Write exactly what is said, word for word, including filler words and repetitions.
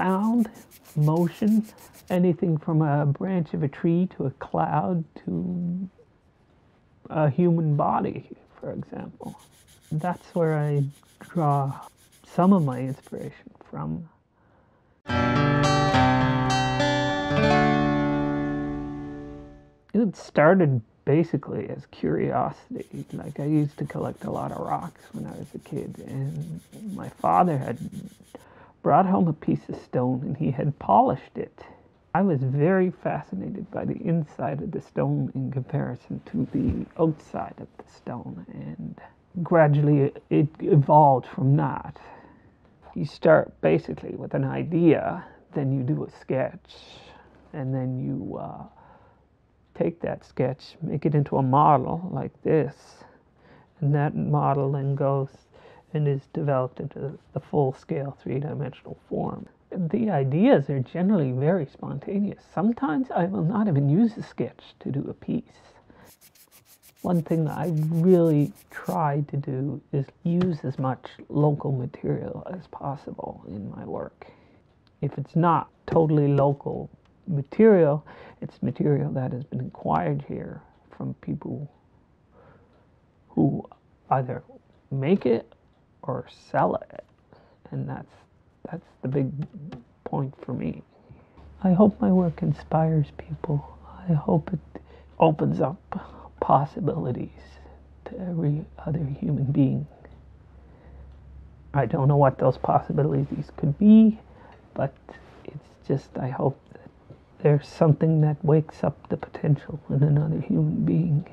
sound, motion, anything from a branch of a tree to a cloud to a human body, for example. That's where I draw some of my inspiration from. It started basically as curiosity. Like, I used to collect a lot of rocks when I was a kid, and my father had brought home a piece of stone and he had polished it. I was very fascinated by the inside of the stone in comparison to the outside of the stone, and gradually it evolved from that. You start basically with an idea, then you do a sketch, and then you uh, take that sketch, make it into a model like this, and that model then goes and is developed into the full-scale three-dimensional form. The ideas are generally very spontaneous. Sometimes I will not even use a sketch to do a piece. One thing that I really try to do is use as much local material as possible in my work. If it's not totally local material, it's material that has been acquired here from people who either make it or sell it. And that's, that's the big point for me. I hope my work inspires people. I hope it opens up possibilities to every other human being. I don't know what those possibilities could be, but it's just, I hope that there's something that wakes up the potential in another human being.